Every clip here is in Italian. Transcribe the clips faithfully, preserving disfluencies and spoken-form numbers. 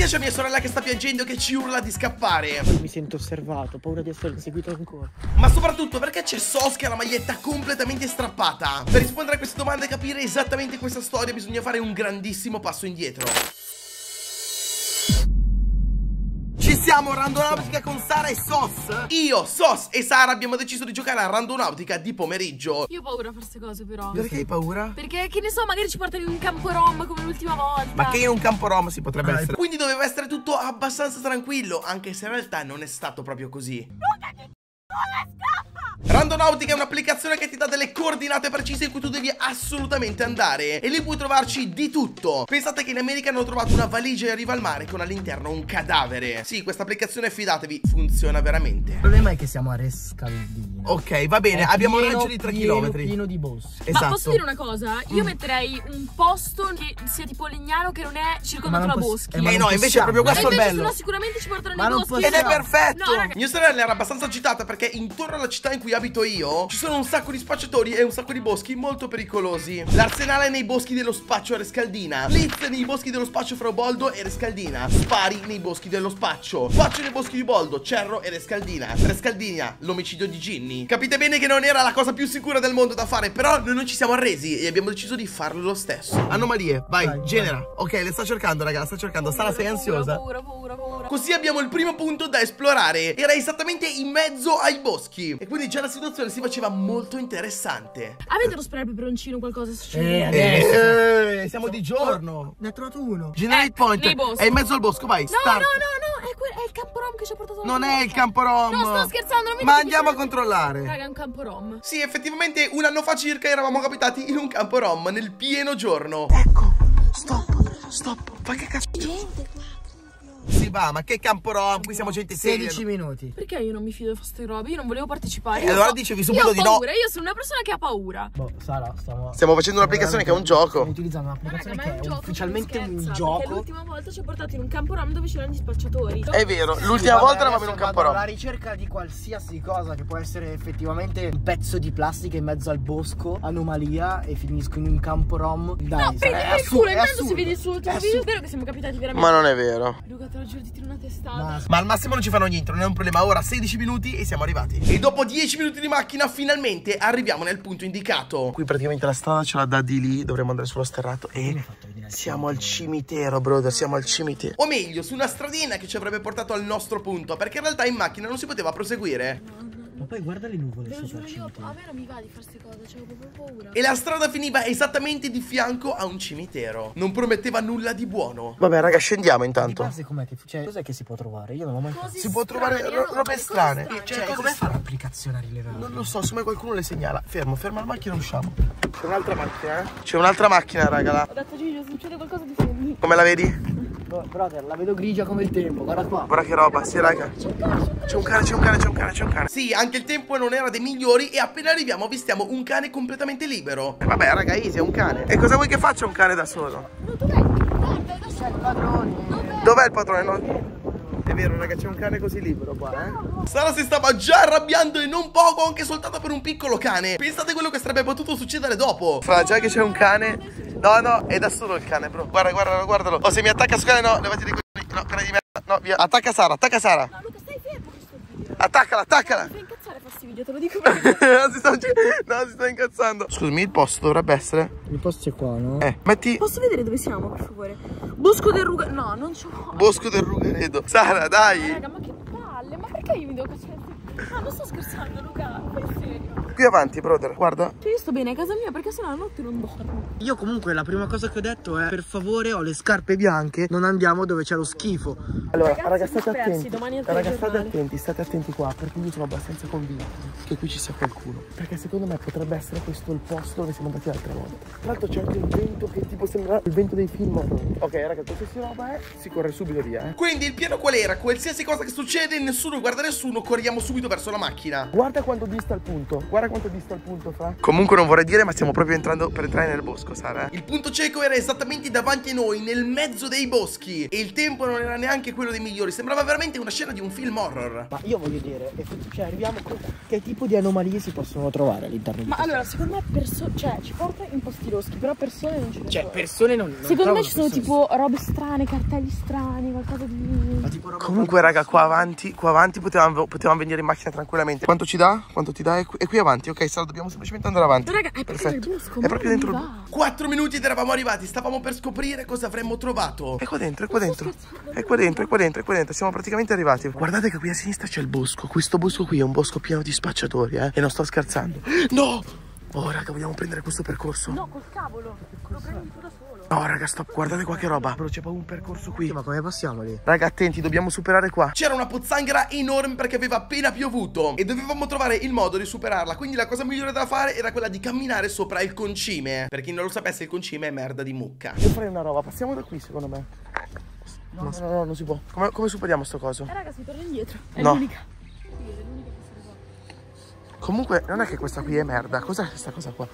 perché c'è mia sorella che sta piangendo, che ci urla di scappare? Mi sento osservato, ho paura di essere seguito ancora. Ma soprattutto perché c'è Sos che ha la maglietta completamente strappata? Per rispondere a queste domande e capire esattamente questa storia bisogna fare un grandissimo passo indietro. Ci siamo, Randonautica con Sara e Sos. Io, Sos e Sara abbiamo deciso di giocare a Randonautica di pomeriggio. Io ho paura a fare queste cose però. Perché hai paura? Perché che ne so, magari ci portavi in un campo rom come l'ultima volta. Ma che in un campo rom si potrebbe ah, essere. Quindi doveva essere tutto abbastanza tranquillo, anche se in realtà non è stato proprio così. Buttati, Randonautica è un'applicazione che ti dà delle coordinate precise in cui tu devi assolutamente andare, e lì puoi trovarci di tutto. Pensate che in America hanno trovato una valigia in riva al mare con all'interno un cadavere. Sì, questa applicazione, fidatevi, funziona veramente. Il problema è che siamo a Rescaldina. Ok, va bene, è abbiamo pieno, un raggio di tre chilometri. Pieno di bossi. Esatto. Ma posso dire una cosa? Io mm. metterei un posto che sia tipo Legnano, che non è circondato da boschi. Eh, ma eh no, possiamo. invece è proprio questo il bello. No, sicuramente ci portano nei boschi. Possiamo. Ed è perfetto. No, mia sorella era abbastanza agitata perché intorno alla città in cui abito io ci sono un sacco di spacciatori e un sacco di boschi molto pericolosi. L'arsenale è nei boschi dello spaccio a Rescaldina, blitz nei boschi dello spaccio fra Uboldo e Rescaldina, spari nei boschi dello spaccio, spaccio nei boschi di Uboldo, Cerro e Rescaldina. Rescaldina, l'omicidio di Ginny. Capite bene che non era la cosa più sicura del mondo da fare, però noi non ci siamo arresi e abbiamo deciso di farlo lo stesso. Anomalie, vai, vai genera vai. Ok, le sto cercando raga, le sto cercando. Sara, sei ansiosa? Paura, paura, paura. Così abbiamo il primo punto da esplorare. Era esattamente in mezzo ai boschi e quindi già la situazione si faceva molto interessante. Avete lo spray peperoncino o qualcosa? Eh, eh, eh, siamo di giorno. Ne ho trovato uno. Generate eh, point. È in mezzo al bosco, vai. No, start. no, no, no. È, è il campo rom che ci ha portato. Non è il campo rom. No, sto scherzando. Non Ma andiamo a controllare. Raga, è un campo rom. Sì, effettivamente un anno fa circa eravamo capitati in un campo rom nel pieno giorno. Ecco, stop, stop. Ma che cazzo? Gente, guarda. Si va, ma che campo rom, qui siamo gente seria. Sedici minuti. Perché io non mi fido di queste robe? Io non volevo partecipare. E eh, allora so, dicevi subito di no. Io sono una persona che ha paura. Boh, Sara, stiamo, stiamo facendo un'applicazione che è un gioco. Stiamo utilizzando un'applicazione che è, un è gioco, ufficialmente scherza, un gioco. Perché l'ultima volta ci ha portato in un campo rom dove c'erano gli spacciatori. È vero, sì, l'ultima volta eravamo in un campo rom. Alla ricerca di qualsiasi cosa che può essere effettivamente un pezzo di plastica in mezzo al bosco, anomalia, e finisco in un campo rom. Dai, no, prendete il culo, intanto si vede sul tuo video. È vero che siamo capitati veramente. Ma non è vero. Te lo giuro, ti tiro una testata. Ma, ma al massimo non ci fanno niente, non è un problema. Ora sedici minuti e siamo arrivati. E dopo dieci minuti di macchina finalmente arriviamo nel punto indicato. Qui praticamente la strada ce la dà di lì. Dovremmo andare sullo sterrato e siamo al cimitero, brother. Siamo al cimitero. O meglio, su una stradina che ci avrebbe portato al nostro punto, perché in realtà in macchina non si poteva proseguire. No, no. Ma poi guarda le nuvole. Ve lo giuro, io, a me non mi va di fare queste cose, cioè, ho proprio paura. E la strada finiva esattamente di fianco a un cimitero. Non prometteva nulla di buono. Vabbè raga, scendiamo intanto. Ma com'è che, cioè, cos'è che si può trovare? Io non ho mai fatto. Si può trovare robe strane. Cioè, come fa l'applicazione a rilevare? Non lo so, secondo me qualcuno le segnala. Fermo, ferma la macchina e usciamo. C'è un'altra macchina, eh? C'è un'altra macchina, raga, là. Ho detto Gigio, succede qualcosa di fermi. Come la vedi? Brother, la vedo grigia come il tempo, guarda qua. Guarda che roba, sì raga. C'è un cane, c'è un cane, c'è un cane, c'è un cane. Sì, anche il tempo non era dei migliori e appena arriviamo avvistiamo un cane completamente libero. Eh, vabbè raga, easy, è un cane. E cosa vuoi che faccia un cane da solo? No, dov'è? C'è il padrone. Dov'è il padrone? No? È vero raga, c'è un cane così libero qua, eh. Sara si stava già arrabbiando e non poco, anche soltanto per un piccolo cane. Pensate quello che sarebbe potuto succedere dopo. Fra, già che c'è un cane. No, no, è da solo il cane, bro. Guarda, guardalo, guardalo. O oh, se mi attacca su cane, no, levati di coglioni. No, cane di merda. No, via. Attacca Sara, attacca Sara. No, Luca, stai fermo questo video. Attaccala, attaccala. Non si sta incazzando questi video, te lo dico. no, si sta... no, si sta incazzando. Scusami, il posto dovrebbe essere. Il posto è qua, no? Eh, metti. Posso vedere dove siamo, per favore? Bosco del Ruga. No, non c'ho. Bosco del Rogoredo. Sara, dai. No, raga, ma che palle, ma perché io mi devo cacciare? No, non sto scherzando, Luca. Fai serio. Qui avanti, brother, guarda. Cioè io sto bene a casa mia perché sennò la notte non dormo. Io comunque la prima cosa che ho detto è: per favore, ho le scarpe bianche, non andiamo dove c'è lo schifo. Allora, ragazzi, ragazzi state attenti. Ragazzi, state attenti, state attenti qua, perché io sono abbastanza convinto che qui ci sia qualcuno. Perché secondo me potrebbe essere questo il posto dove siamo andati l'altra volta. Tra l'altro c'è anche un vento che tipo sembra il vento dei film. Ok, ragazzi, qualsiasi roba è, si corre subito via, eh. Quindi il piano qual era? Qualsiasi cosa che succede, nessuno guarda nessuno, corriamo subito verso la macchina. Guarda quanto dista il punto. Guarda guarda quanto dista il punto, fra. Comunque non vorrei dire, ma stiamo proprio entrando per entrare nel bosco, Sara. Il punto cieco era esattamente davanti a noi, nel mezzo dei boschi. E il tempo non era neanche quello dei migliori. Sembrava veramente una scena di un film horror. Ma io voglio dire, cioè arriviamo con... che tipo di anomalie si possono trovare all'interno di... Ma allora, secondo me persone, cioè ci porta in posti loschi, però persone non ci... Cioè persone non... non secondo me ci sono tipo robe strane, cartelli strani, qualcosa di... Ma tipo roba... Comunque raga, qua avanti, qua avanti potevamo, potevamo venire in macchina tranquillamente. Quanto ci dà? Quanto ti dà? È qui, è qui avanti, ok, Sara, dobbiamo semplicemente andare avanti. No, raga, è perfetto. Proprio nel bosco, è proprio dentro. Va. Quattro minuti ed eravamo arrivati, stavamo per scoprire cosa avremmo trovato. È qua dentro, è qua dentro. È qua dentro, è qua dentro, è qua dentro. Siamo praticamente arrivati. Guardate che qui a sinistra c'è il bosco. Questo bosco qui è un bosco pieno di spacciatori, eh. E non sto scherzando. No! Oh, raga, vogliamo prendere questo percorso? No, col cavolo. Lo prendi tu da solo. Oh raga, stop, guardate qua che roba. Però c'è proprio un percorso qui. Ma come passiamo lì? Raga, attenti, dobbiamo superare qua. C'era una pozzanghera enorme perché aveva appena piovuto e dovevamo trovare il modo di superarla. Quindi la cosa migliore da fare era quella di camminare sopra il concime. Per chi non lo sapesse, il concime è merda di mucca. Io farei una roba, passiamo da qui secondo me. No, no, no, no, no, non si può. Come, come superiamo sto coso? Eh raga, si torna indietro. È no. l'unica Comunque non è che questa qui è merda. Cos'è questa cosa qua?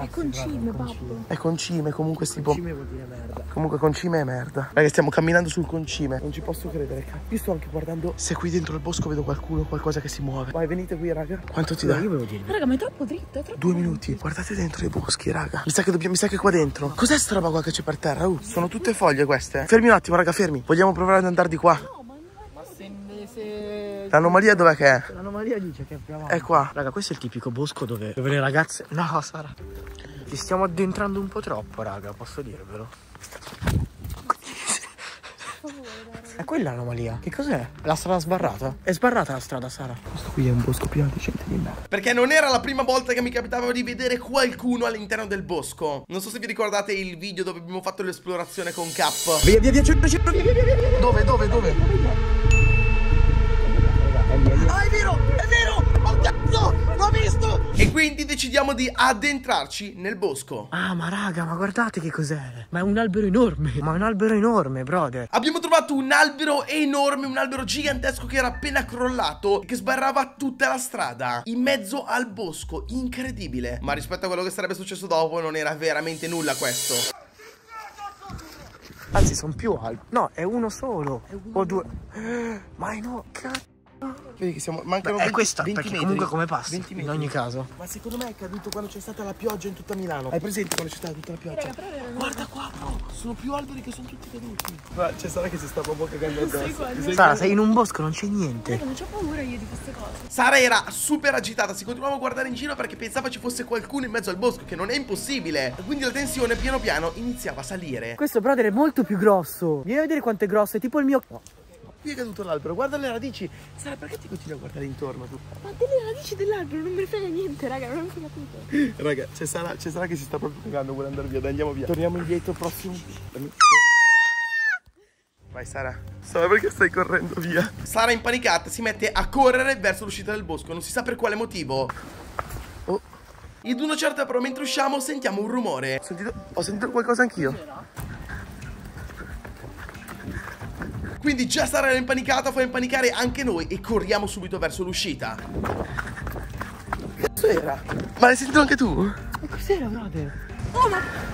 È concime, babbo. È concime, comunque sti po'. Concime vuol dire merda. Comunque concime è merda. Raga, stiamo camminando sul concime. Non ci posso credere. Io sto anche guardando se qui dentro il bosco vedo qualcuno, qualcosa che si muove. Vai, venite qui, raga. Quanto ti dà? Io volevo dire. Raga, ma è troppo dritto, è troppo. Due minuti. Guardate dentro i boschi, raga. Mi sa che dobbiamo, mi sa che qua dentro. Cos'è sta roba qua che c'è per terra? Uh, sono tutte foglie queste. Fermi un attimo, raga, fermi. Vogliamo provare ad andare di qua? No. L'anomalia dov'è che è? L'anomalia dice che è più avanti. È qua. Raga, questo è il tipico bosco dove, dove le ragazze... No, Sara, ci stiamo addentrando un po' troppo, raga, posso dirvelo. È quella l'anomalia? Che cos'è? La strada sbarrata? È sbarrata la strada, Sara. Questo qui è un bosco pieno di gente di merda. Perché non era la prima volta che mi capitava di vedere qualcuno all'interno del bosco. Non so se vi ricordate il video dove abbiamo fatto l'esplorazione con K. Via, via, via, via, via. Dove, dove, dove? Ah, è vero, è vero! Oh cazzo, l'ho visto! E quindi decidiamo di addentrarci nel bosco. Ah, ma raga, ma guardate che cos'è. Ma è un albero enorme. Ma è un albero enorme, brother. Abbiamo trovato un albero enorme, un albero gigantesco che era appena crollato e che sbarrava tutta la strada, in mezzo al bosco, incredibile. Ma rispetto a quello che sarebbe successo dopo, non era veramente nulla questo. Anzi, sono più alti. No, è uno solo. È uno. O due. Ma no, cazzo. Vedi che siamo... Mancano è questa, venti perché metri. Comunque come passa, in ogni caso. Ma secondo me è caduto quando c'è stata la pioggia in tutta Milano. Hai presente quando c'è stata tutta la pioggia? Raga, guarda qua, no, sono più alberi che sono tutti caduti. Ma c'è Sara che si sta proprio cagando addosso. Sara, sei in un bosco, non c'è niente. Raga, non c'ho paura io di queste cose. Sara era super agitata, si continuava a guardare in giro perché pensava ci fosse qualcuno in mezzo al bosco, che non è impossibile. Quindi la tensione piano piano iniziava a salire. Questo brother è molto più grosso. Vieni a vedere quanto è grosso, è tipo il mio... No. Qui è caduto l'albero, guarda le radici. Sara, perché ti continui a guardare intorno tu? Ma delle radici dell'albero non me ne frega niente, raga, non ho capito. Raga, c'è Sara, c'è Sara che si sta proprio cagando, vuole andare via, dai, andiamo via. Torniamo indietro, prossimo. Vai Sara, Sara, perché stai correndo via? Sara impanicata si mette a correre verso l'uscita del bosco, non si sa per quale motivo. Oh. Ed una certa però mentre usciamo sentiamo un rumore. Ho sentito, ho sentito qualcosa anch'io. Quindi già Sara era impanicata, fa impanicare anche noi e corriamo subito verso l'uscita. Cos'era? Ma l'hai sentito anche tu? Ma cos'era, brother? Oh, ma...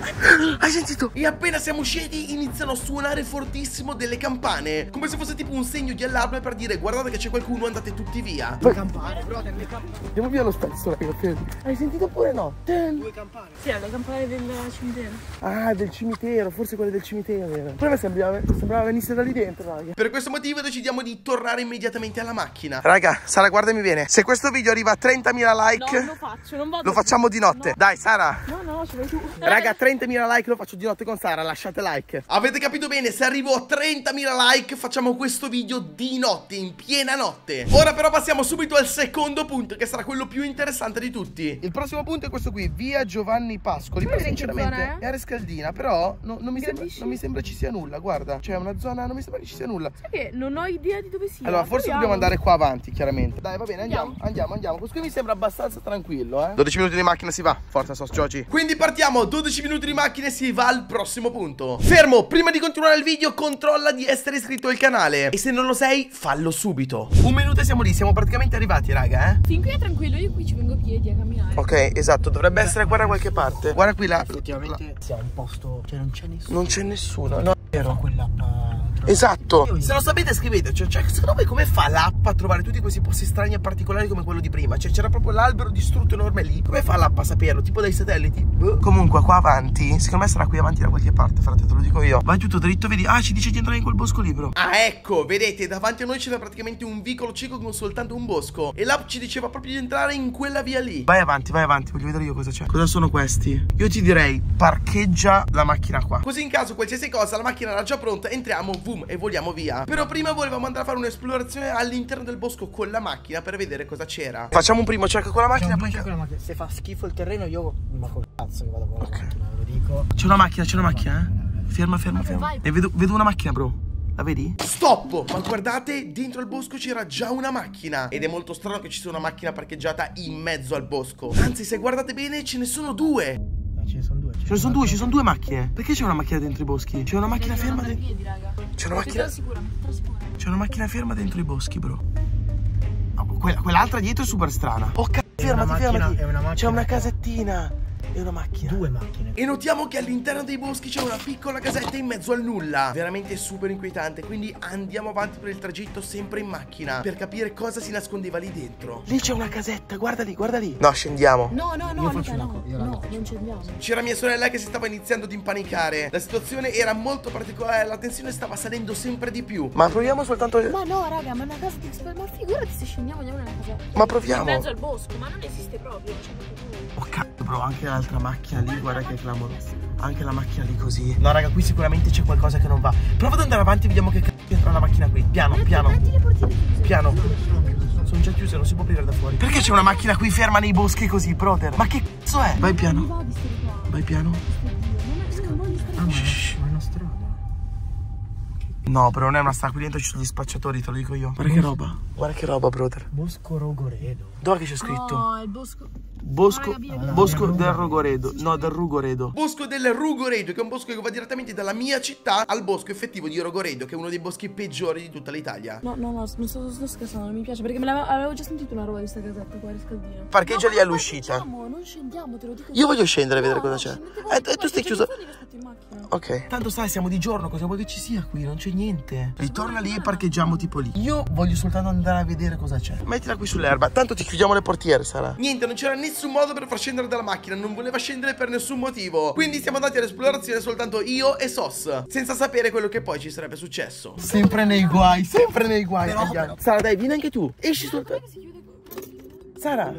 Hai sentito? E appena siamo usciti iniziano a suonare fortissimo delle campane, come se fosse tipo un segno di allarme per dire guardate che c'è qualcuno, andate tutti via. Due campane, brother, le campane. Andiamo via lo stesso, ragazzi. Hai sentito oppure no? Due campane. Sì, la campana del cimitero. Ah, del cimitero, forse quella del cimitero. Però mi sembrava, sembrava venisse da lì dentro, raga. Per questo motivo decidiamo di tornare immediatamente alla macchina. Raga, Sara, guardami bene. Se questo video arriva a trentamila like, no, lo faccio, non vado. Lo facciamo di notte. No. Dai, Sara. No, no, ce l'hai tu. Raga, trentamila like lo faccio di notte con Sara, lasciate like. Avete capito bene, se arrivo a trentamila like facciamo questo video di notte, in piena notte. Ora però passiamo subito al secondo punto, che sarà quello più interessante di tutti. Il prossimo punto è questo qui, via Giovanni Pascoli. Però sinceramente zona, eh? È a Rescaldina, però no, non, mi sembra, non mi sembra ci sia nulla, guarda. Cioè è una zona, non mi sembra che ci sia nulla. Sai che non ho idea di dove sia. Allora forse dobbiamo andare qua avanti, chiaramente. Dai, va bene, andiamo, andiamo, andiamo, andiamo. Questo qui mi sembra abbastanza tranquillo, eh. dodici minuti di macchina si va, forza sos Giogi. Quindi partiamo Abbiamo dodici minuti di macchina e si va al prossimo punto. Fermo, prima di continuare il video controlla di essere iscritto al canale, e se non lo sei fallo subito. Un minuto e siamo lì, siamo praticamente arrivati raga, eh. Fin qui è tranquillo, io qui ci vengo a piedi a camminare. Ok, esatto, dovrebbe essere qua da qualche parte. Guarda qui là. Effettivamente c'è un posto, cioè non c'è nessuno. Non c'è nessuno, no. Vero. Quella uh, esatto. Se lo sapete scrivete, cioè, cioè secondo me come fa l'app a trovare tutti questi posti strani e particolari come quello di prima? Cioè c'era proprio l'albero distrutto enorme lì. Come fa l'app a saperlo? Tipo dai satelliti? Buh. Comunque qua avanti, secondo me sarà qui avanti da qualche parte, frate, te lo dico io. Vai tutto dritto, vedi. Ah, ci dice di entrare in quel bosco libero. Ah ecco, vedete, davanti a noi c'era praticamente un vicolo cieco con soltanto un bosco, e l'app ci diceva proprio di entrare in quella via lì. Vai avanti, vai avanti, voglio vedere io cosa c'è. Cosa sono questi? Io ti direi parcheggia la macchina qua, così in caso qualsiasi cosa la macchina era già pronta, entriamo, boom, e voliamo via. Però prima volevamo andare a fare un'esplorazione all'interno del bosco con la macchina per vedere cosa c'era. Facciamo un primo check con la macchina, poi con la macchina. Se fa schifo il terreno io ma col cazzo che vado con la okay. macchina, ve lo dico. C'è una macchina, c'è una macchina, eh? Ferma, ferma, okay, ferma. Vai. E vedo, vedo una macchina, bro. La vedi? Stop! Ma guardate, dentro al bosco c'era già una macchina. Ed è molto strano che ci sia una macchina parcheggiata in mezzo al bosco. Anzi, se guardate bene ce ne sono due. Ce ne sono due, ce ne sono due, ci sono due macchine. Perché c'è una macchina dentro i boschi? C'è una macchina ferma dentro. C'è una macchina. C'è una macchina ferma dentro i boschi, bro. Quell'altra dietro è super strana. Oh cazzo, fermati, fermati. C'è una casettina. E una macchina. Due macchine. E notiamo che all'interno dei boschi c'è una piccola casetta in mezzo al nulla. Veramente super inquietante. Quindi andiamo avanti per il tragitto sempre in macchina, per capire cosa si nascondeva lì dentro. Lì c'è una casetta, guarda lì, guarda lì. No, scendiamo. No, no, no, mica, no, no, no, non scendiamo. C'era mia sorella che si stava iniziando ad impanicare. La situazione era molto particolare, la tensione stava salendo sempre di più. Ma proviamo soltanto. Ma no, raga, ma una casa di super. Ma figurati se scendiamo, andiamo nella casetta. Ma proviamo. In mezzo al bosco, ma non esiste proprio. Oh cazzo, bro, anche la L'altra macchina lì, guarda che clamore. Anche la macchina lì così. No raga, qui sicuramente c'è qualcosa che non va. Prova ad andare avanti, vediamo che cazzo entra la macchina qui. Piano, piano. Piano. Sono già chiuse, non si può aprire da fuori. Perché c'è una macchina qui ferma nei boschi così, brother? Ma che cazzo è? Vai piano. Vai piano. Ah, ma è una strada. No, però non è una strada, qui dentro ci sono gli spacciatori, te lo dico io. Guarda che roba. Guarda che roba, brother. Bosco Rogoredo. Dove che c'è scritto? No, è il bosco. Bosco, ah, via, via. Bosco del Rogoredo. No, del Rogoredo. Bosco del Rogoredo, che è un bosco che va direttamente dalla mia città al bosco effettivo di Rogoredo, che è uno dei boschi peggiori di tutta l'Italia. No, no, no, non sto, sto scherzando, non mi piace, perché me l'avevo già sentito una roba di questa casetta qua, Rescaldina. Parcheggia lì all'uscita. Non scendiamo, te lo dico. Io voglio scendere a vedere no, cosa no, c'è. E eh, tu stai chiuso. Ok. Tanto sai, siamo di giorno, cosa vuoi che ci sia qui? Non c'è niente. Ritorna lì e parcheggiamo tipo lì. Io voglio soltanto andare a vedere cosa c'è. Mettila qui sull'erba, tanto ti chiudiamo le portiere, Sara. Niente, non c'era nessuno. Nessun modo per far scendere dalla macchina, non voleva scendere per nessun motivo. Quindi siamo andati all'esplorazione soltanto io e Sos, senza sapere quello che poi ci sarebbe successo. Sempre nei guai, sempre nei guai. Però, però. Sara, dai, vieni anche tu. Esci soltanto. Sara,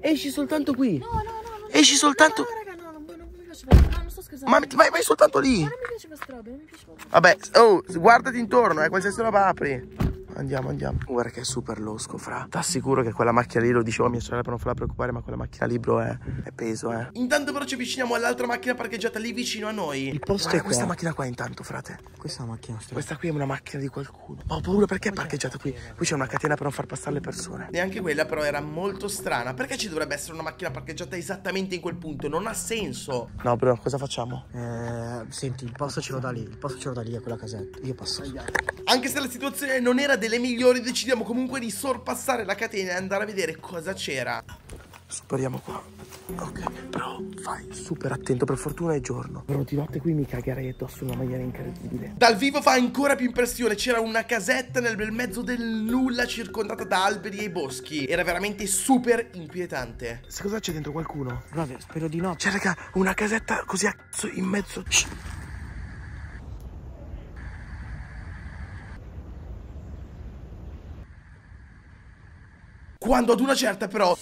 esci soltanto qui. No, no, no. Esci soltanto. Ma vai, vai soltanto lì. Ma non mi piace la strada, non mi piace la strada. Vabbè, oh, guardati intorno, eh, qualsiasi roba apri. Andiamo, andiamo. Guarda che è super losco, fra. T'assicuro che quella macchina lì, lo dicevo a mia sorella per non farla preoccupare, ma quella macchina lì, bro, è, è peso, eh. Intanto però ci avviciniamo all'altra macchina parcheggiata lì vicino a noi. Il posto guarda, è questa qua. Macchina qua intanto, frate. Questa è una macchina strana. Questa qui è una macchina di qualcuno. Ma ho paura perché è parcheggiata qui. Qui c'è una catena per non far passare le persone. Neanche quella però era molto strana. Perché ci dovrebbe essere una macchina parcheggiata esattamente in quel punto? Non ha senso. No, bro, cosa facciamo? Eh, senti, il posto ce lo dà lì. Il posto ce lo dà lì a quella casetta. Io passo. Anche se la situazione non era delle migliori, decidiamo comunque di sorpassare la catena e andare a vedere cosa c'era. Superiamo qua. Ok, però fai super attento, per fortuna è giorno. Però di notte qui mi cagherei addosso in una maniera incredibile. Dal vivo fa ancora più impressione. C'era una casetta nel bel mezzo del nulla, circondata da alberi e boschi. Era veramente super inquietante. Se cosa c'è dentro qualcuno? Bravo, spero di no. C'è raga, una casetta così a cazzo in mezzo. Shh. Quando ad una certa però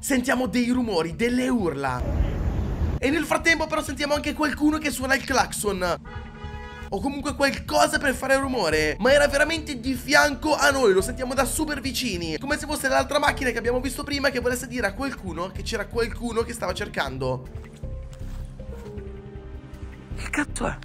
sentiamo dei rumori, delle urla. E nel frattempo però sentiamo anche qualcuno che suona il clacson, o comunque qualcosa per fare rumore. Ma era veramente di fianco a noi, lo sentiamo da super vicini, come se fosse l'altra macchina che abbiamo visto prima, che volesse dire a qualcuno che c'era qualcuno che stava cercando. Che cazzo è?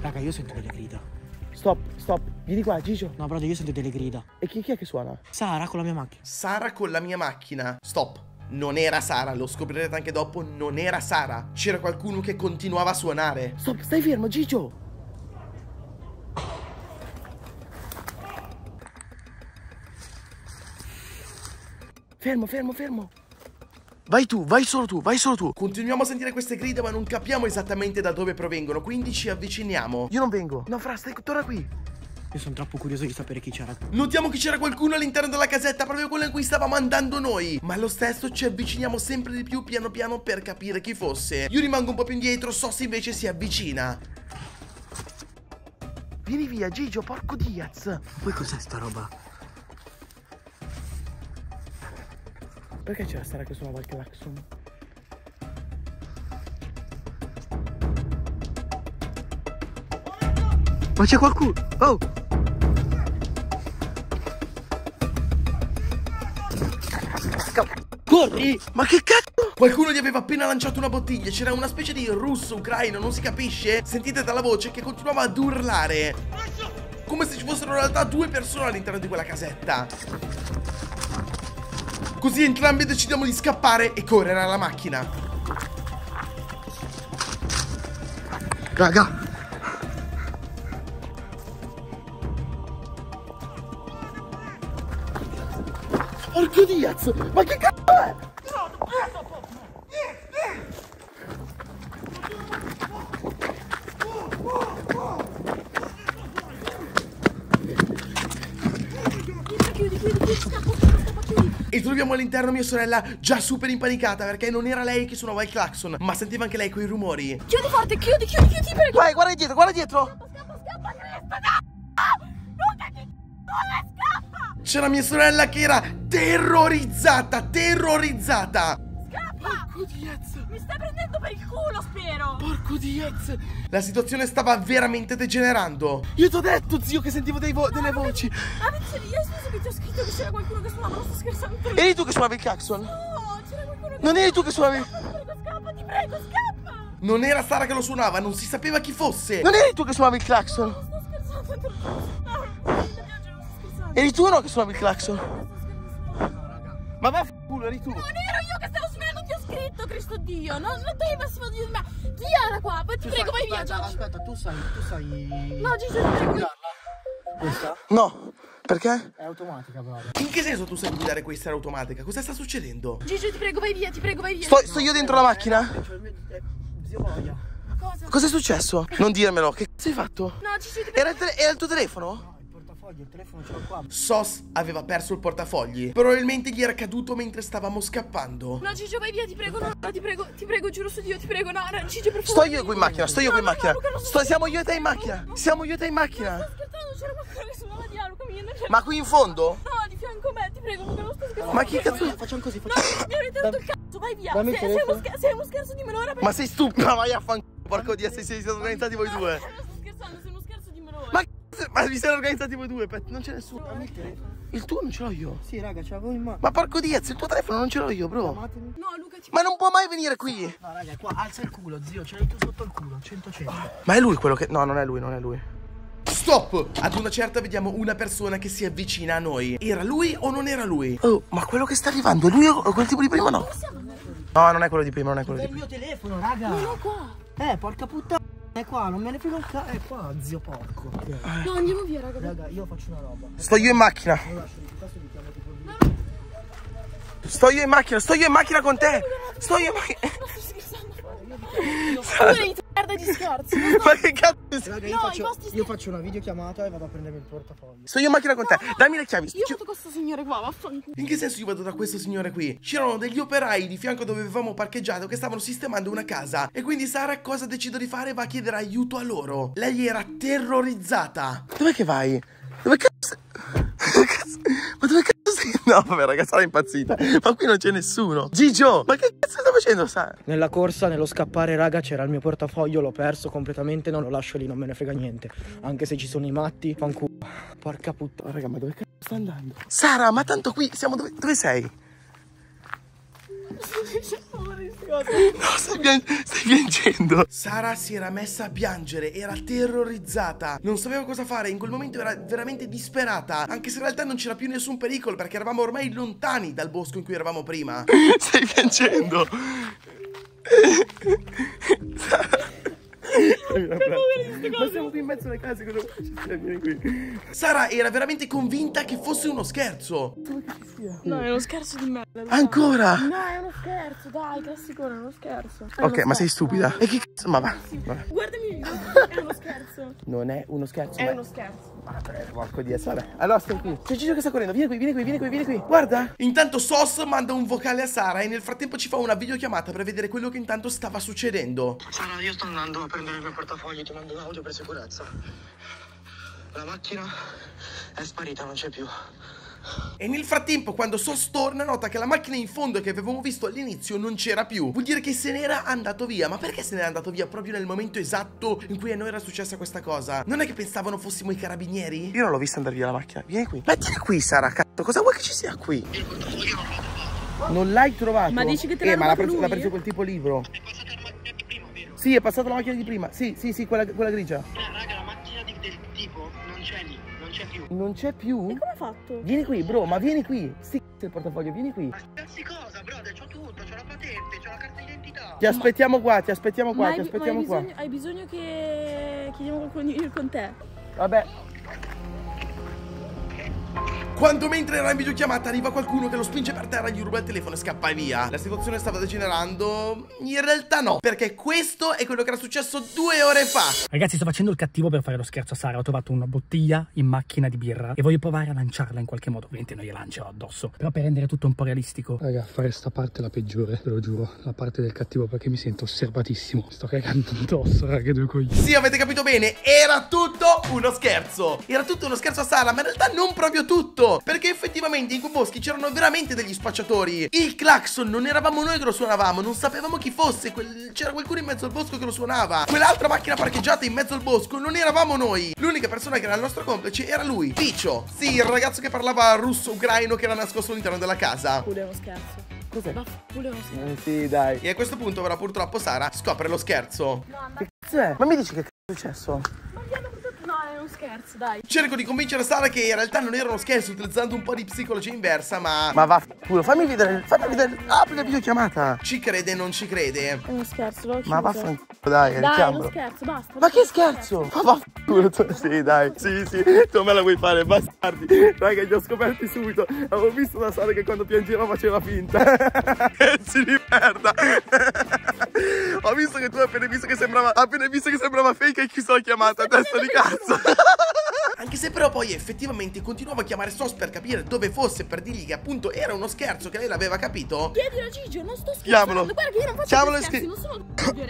Raga, io sento delle grida. Stop, stop, vieni qua Gigio. No brother, io sento delle grida. E chi, chi è che suona? Sara con la mia macchina. Sara con la mia macchina. Stop. Non era Sara, lo scoprirete anche dopo, non era Sara. C'era qualcuno che continuava a suonare. Stop, stai fermo, Gigio. Fermo, fermo, fermo. Vai tu, vai solo tu, vai solo tu. Continuiamo a sentire queste grida ma non capiamo esattamente da dove provengono, quindi ci avviciniamo. Io non vengo. No, Fra, stai tuttora qui. Io sono troppo curioso di sapere chi c'era. Notiamo che c'era qualcuno all'interno della casetta, proprio quella in cui stavamo andando noi. Ma lo stesso ci avviciniamo sempre di più piano piano per capire chi fosse. Io rimango un po' più indietro, Sossi invece si avvicina. Vieni via, Gigio, porco Diaz. Poi cos'è sta roba? Perché c'era Sara che suonava il clacson? Ma c'è qualcuno! Oh! Corri! Ma che cazzo! Qualcuno gli aveva appena lanciato una bottiglia. C'era una specie di russo, ucraino, non si capisce. Sentite dalla voce che continuava ad urlare, come se ci fossero in realtà due persone all'interno di quella casetta. Così entrambi decidiamo di scappare e correre alla macchina. Raga, porco Diaz, ma che cazzo è? Chiudi, chiudi, chiudi, scappa. E troviamo all'interno mia sorella già super impanicata, perché non era lei che suonava il clacson, ma sentiva anche lei quei rumori. Chiudi forte, chiudi, chiudi, chiudi, prego. Vai, guarda dietro, guarda dietro. Scappa, scappa, scappa, Cristo, no! Luca, che c***o, scappa! C'era mia sorella che era terrorizzata, terrorizzata. Scappa! Porco Diaz! Mi stai prendendo per il culo, spero! Porco Diaz! La situazione stava veramente degenerando. Io ti ho detto, zio, che sentivo dei vo no, delle voci. Ah, vedi, io scusa che ti ho scritto che c'era qualcuno che suonava, non sto scherzando. Eri tu che suonavi il clacson? No, c'era qualcuno che... Non eri tu che suonavi... Scappa, scappa, ti prego, scappa! Non era Sara che lo suonava, non si sapeva chi fosse. Non eri tu che suonavi il clacson? No, non sto scherzando, no, non sto scherzando. Eri tu o no che suonavi il clacson? No, ma vaffanculo, eri tu. Non ero io che stavo suonando, ti ho scritto, Cristo Dio. Non devi massimo di me. Chi era qua? Poi ti prego, vai via, Gigi. Aspetta, tu sai, tu sai... No, Gigi, ti prego. Questa? No. Perché? È automatica, bravo. In che senso tu sai guidare questa, era automatica? Cosa sta succedendo? Gigi, ti prego, vai via, ti prego, vai via. Sto, sto io dentro la macchina? Zio Voglia. Cosa? Cos'è successo? Non dirmelo, che cazzo hai fatto? No, Gigi, ti prego. Era il tuo telefono? Il telefono ce l'ho qua. Sos aveva perso il portafogli. Probabilmente gli era caduto mentre stavamo scappando. No, Gigio, vai via, ti prego, no, no, ti prego, ti prego, giuro su Dio, ti prego, no, no, Gigio, per favore. Sto io qui in macchina, sto io qui in macchina. Siamo io e te in macchina. Siamo io e te in macchina. Ma sto scherzando, c'era qualcuno che suonava di Aluca mia. Ma qui in fondo? No, di fianco a me, ti prego, non sto scherzando. Ma che cazzo? Facciamo così, facciamo. No, mi avete dato il cazzo, vai via. Sei uno scherzo di me ora. Ma sei stupido, vai a fanculo, porco Dio, se siete organizzati voi due. Ma vi siete organizzati voi due, Pet? Non c'è nessuno. No, il, il tuo non ce l'ho io. Sì, raga, ce l'avevo in mano. Ma porco Diaz, il tuo telefono non ce l'ho io, bro. No, Luca, ti... Ma non può mai venire qui. No, raga, qua alza il culo, zio, ce l'hai tu sotto il culo, cento cento. Ma è lui quello che... No, non è lui, non è lui. Stop! Ad una certa vediamo una persona che si avvicina a noi. Era lui o non era lui? Oh, ma quello che sta arrivando è lui o quel tipo di prima? No, no, non è quello di prima, non è quello di prima. È il mio telefono, raga. Non l'ho qua. Eh, porca puttana. È qua, non me ne frega un cazzo. È qua, zio porco. No, andiamo via, raga. Raga, io faccio una roba. Sto io in macchina. Sto io in macchina, sto io in macchina con te. Sto io in macchina. Io faccio merda di scherzi. Ma che cazzo? Raga, io faccio, io faccio una videochiamata e vado a prendermi il portafoglio. Sto io in macchina con te. Dammi le chiavi. Io vado da questo signore qua, vaffanculo. In che senso io vado da questo signore qui? C'erano degli operai di fianco dove avevamo parcheggiato che stavano sistemando una casa. E quindi Sara cosa decido di fare? Va a chiedere aiuto a loro. Lei era terrorizzata. Dov'è che vai? Dove cazzo? Ma dove cazzo sei? No, vabbè, raga, Sara è impazzita. Ma qui non c'è nessuno. Gigio, ma che cazzo sta facendo, Sara? Nella corsa, nello scappare, raga, c'era il mio portafoglio. L'ho perso completamente. Non lo lascio lì, non me ne frega niente. Anche se ci sono i matti, fanculo. Porca puttana, raga, ma dove cazzo sta andando? Sara, ma tanto qui siamo dove, dove sei? No, stai, piang stai piangendo. Sara si era messa a piangere, era terrorizzata, non sapeva cosa fare. In quel momento era veramente disperata, anche se in realtà non c'era più nessun pericolo, perché eravamo ormai lontani dal bosco in cui eravamo prima. Stai piangendo. Ma siamo qui in mezzo alle case, cosa vuoi qui? Sara era veramente convinta che fosse uno scherzo. No, è uno scherzo di merda. Ancora? No, è uno scherzo, dai, classicone, è uno scherzo. Ok, ma sei stupida. E che cazzo? Ma va. Guardami, è uno scherzo. Non è uno scherzo. È uno scherzo. Vabbè, porco di essere. Vabbè, allora stai qui. C'è Gigi che sta correndo, vieni qui, vieni qui, vieni qui, vieni qui. Guarda. Intanto Sos manda un vocale a Sara e nel frattempo ci fa una videochiamata per vedere quello che intanto stava succedendo. Sara, io sto andando a prendere il mio portafoglio, ti mando un audio per sicurezza. La macchina è sparita, non c'è più. E nel frattempo, quando Sos torna, nota che la macchina in fondo che avevamo visto all'inizio non c'era più. Vuol dire che se n'era andato via. Ma perché se n'era andato via proprio nel momento esatto in cui a noi era successa questa cosa? Non è che pensavano fossimo i carabinieri? Io non l'ho vista andare via la macchina. Vieni qui. Mettila qui, Sara, cazzo. Cosa vuoi che ci sia qui? Non l'hai trovato? Ma dici che te l'ha eh, ma l'ha preso, preso quel tipo libro. È passata la macchina di prima, vero? Sì, è passata la macchina di prima. Sì, sì, sì, quella, quella grigia. No, raga, la macchina di, del tipo non c'è lì. Non c'è più? E come ha fatto? Vieni qui, bro, ma vieni qui. Sti c***o il portafoglio, vieni qui. Ma scherzi cosa, brother? C'ho tutto, c'ho la patente, c'ho la carta d'identità. Ti aspettiamo ma... qua, ti aspettiamo qua, ma ti hai, aspettiamo ma hai bisogno, qua. Hai bisogno che chiediamo qualcuno io con te? Vabbè. Quando mentre era in videochiamata arriva qualcuno che lo spinge per terra, gli ruba il telefono e scappa via. La situazione stava degenerando. In realtà no, perché questo è quello che era successo due ore fa. Ragazzi, sto facendo il cattivo per fare lo scherzo a Sara. Ho trovato una bottiglia in macchina di birra e voglio provare a lanciarla in qualche modo. Ovviamente non gliela lancerò addosso, però per rendere tutto un po' realistico. Raga, fare sta parte è la peggiore, ve lo giuro. La parte del cattivo, perché mi sento osservatissimo. Sto cagando addosso, raga, due coglioni. Sì, avete capito bene, era tutto uno scherzo. Era tutto uno scherzo a Sara, ma in realtà non proprio tutto, perché effettivamente in quei boschi c'erano veramente degli spacciatori. Il clacson non eravamo noi che lo suonavamo, non sapevamo chi fosse. C'era qualcuno in mezzo al bosco che lo suonava. Quell'altra macchina parcheggiata in mezzo al bosco non eravamo noi. L'unica persona che era il nostro complice era lui, Piccio. Sì, il ragazzo che parlava russo-ucraino che era nascosto all'interno della casa. Pure uno scherzo. Cos'è? Pure uno scherzo. Eh, sì, dai. E a questo punto però purtroppo Sara scopre lo scherzo. No, che cazzo è? Ma mi dici che cazzo è successo? Ma gli hanno... scherzo, dai. Cerco di convincere Sara che in realtà non era uno scherzo, utilizzando un po' di psicologia inversa, ma... Ma va, culo, fammi vedere, fammi vedere, apri la videochiamata. Ci crede, non ci crede. È uno scherzo, l'ho ma vaffanculo, dai, dai, è uno scherzo, basta. Ma che scherzo? scherzo. Ma vaffanculo, tu... sì, dai, sì, sì, tu me la vuoi fare, bastardi. Raga, li ho scoperti subito, avevo visto una Sara che quando piangeva faceva finta. Ci di merda. Ho visto che tu hai appena visto che sembrava, appena visto che sembrava fake e chiuso la chiamata, testa di cazzo. Anche se però poi effettivamente continuavo a chiamare Sos per capire dove fosse, per dirgli che appunto era uno scherzo, che lei l'aveva capito. Chiedilo a Gigio, non sto scherzando. Guarda che io non faccio Chiamolo scherzi, non sono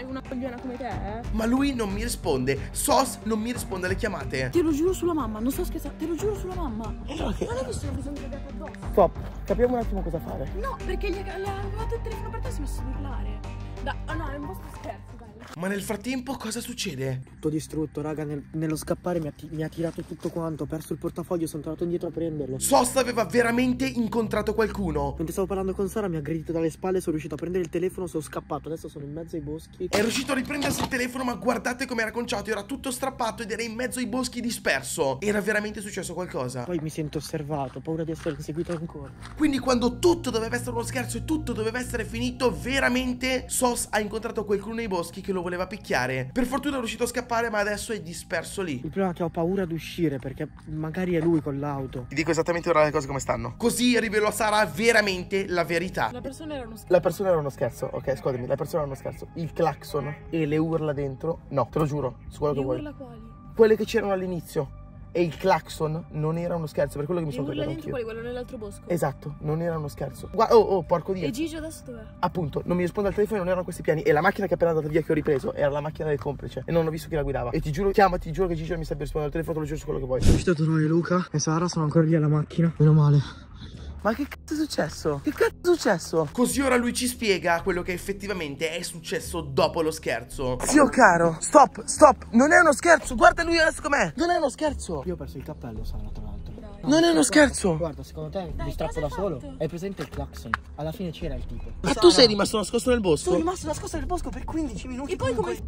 una cogliona come te, eh. Ma lui non mi risponde, Sos non mi risponde alle chiamate. Te lo giuro sulla mamma, non sto scherzando, te lo giuro sulla mamma. Ma non hai visto che bisogna che abbia addosso? Stop, capiamo un attimo cosa fare. No, perché gli ha levato il telefono per te e si è messo a urlare. Da, oh no, è un po' sto scherzo. Ma nel frattempo cosa succede? Tutto distrutto, raga, nel, nello scappare mi ha, mi ha tirato tutto quanto. Ho perso il portafoglio, sono tornato indietro a prenderlo. Sos aveva veramente incontrato qualcuno. Mentre stavo parlando con Sara mi ha aggredito dalle spalle, sono riuscito a prendere il telefono, sono scappato. Adesso sono in mezzo ai boschi. È riuscito a riprendersi il telefono, ma guardate come era conciato. Era tutto strappato ed era in mezzo ai boschi disperso. Era veramente successo qualcosa. Poi mi sento osservato, ho paura di essere inseguito ancora. Quindi quando tutto doveva essere uno scherzo e tutto doveva essere finito, veramente Sos ha incontrato qualcuno nei boschi che lo voleva picchiare. Per fortuna è riuscito a scappare, ma adesso è disperso lì. Il problema è che ho paura di uscire, perché magari è lui con l'auto. Ti dico esattamente ora le cose come stanno. Così rivelò a Sara veramente la verità. La persona era uno scherzo. La persona era uno scherzo. Ok, scusami, la persona era uno scherzo. Il clacson e le urla dentro. No, te lo giuro, su quello che vuoi. Le urla quali? Quelle che c'erano all'inizio. E il clacson non era uno scherzo, per quello che mi sono tagliato anch'io. Quello nell'altro bosco. Esatto, non era uno scherzo. Gua oh, oh, porco Dio. E Gigio adesso dov'è? Appunto, non mi risponde al telefono, non erano questi piani. E la macchina che è appena andata via che ho ripreso era la macchina del complice. E non ho visto chi la guidava. E ti giuro, chiama, ti giuro che Gigio mi sta per rispondere al telefono, te lo giuro su quello che vuoi. Sono uscito da noi, Luca e Sara, sono ancora lì alla macchina. Meno male. Ma che cazzo è successo? Che cazzo è successo? Così ora lui ci spiega quello che effettivamente è successo dopo lo scherzo. Zio caro, stop, stop, non è uno scherzo, guarda lui adesso com'è. Non è uno scherzo. Io ho perso il cappello, Sara, tra l'altro. Non è uno scherzo. Guarda, secondo te mi strappo da solo? Hai presente il clacson? Alla fine c'era il tipo. Ma tu sei rimasto nascosto nel bosco? Sono rimasto nascosto nel bosco per quindici minuti. E poi come?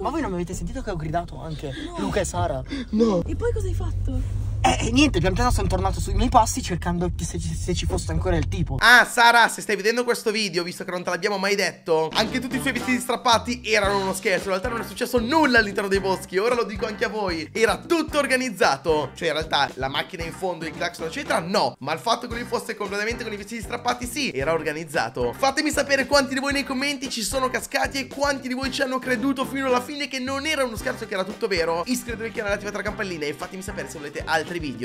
Ma voi non mi avete sentito che ho gridato anche? Luca e Sara. No. E poi cosa hai fatto? Eh, niente, pian piano sono tornato sui miei passi cercando se, se ci fosse ancora il tipo. Ah, Sara, se stai vedendo questo video, visto che non te l'abbiamo mai detto, anche tutti i suoi vestiti strappati erano uno scherzo. In realtà non è successo nulla all'interno dei boschi, ora lo dico anche a voi. Era tutto organizzato. Cioè, in realtà, la macchina in fondo, il clacson, eccetera, no. Ma il fatto che lui fosse completamente con i vestiti strappati, sì, era organizzato. Fatemi sapere quanti di voi nei commenti ci sono cascati e quanti di voi ci hanno creduto fino alla fine che non era uno scherzo, che era tutto vero. Iscrivetevi al canale, attivate la campellina e fatemi sapere se volete altri video.